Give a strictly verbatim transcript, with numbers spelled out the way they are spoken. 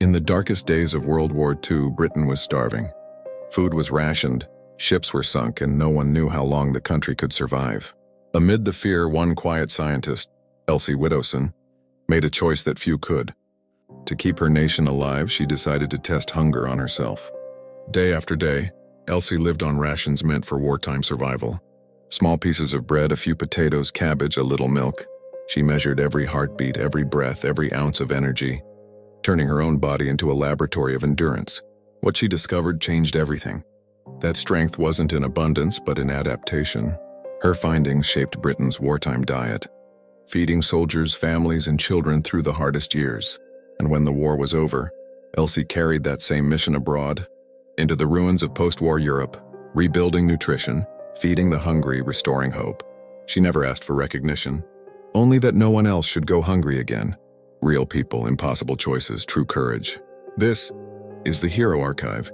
In the darkest days of World War Two, Britain was starving. Food was rationed, ships were sunk, and no one knew how long the country could survive. Amid the fear, one quiet scientist, Elsie Widdowson, made a choice that few could. To keep her nation alive, she decided to test hunger on herself. Day after day, Elsie lived on rations meant for wartime survival. Small pieces of bread, a few potatoes, cabbage, a little milk. She measured every heartbeat, every breath, every ounce of energy, turning her own body into a laboratory of endurance. What she discovered changed everything. That strength wasn't in abundance, but in adaptation. Her findings shaped Britain's wartime diet, feeding soldiers, families, and children through the hardest years. And when the war was over, Elsie carried that same mission abroad, into the ruins of post-war Europe, rebuilding nutrition, feeding the hungry, restoring hope. She never asked for recognition, only that no one else should go hungry again. Real people, impossible choices, true courage. This is The Hero Archive.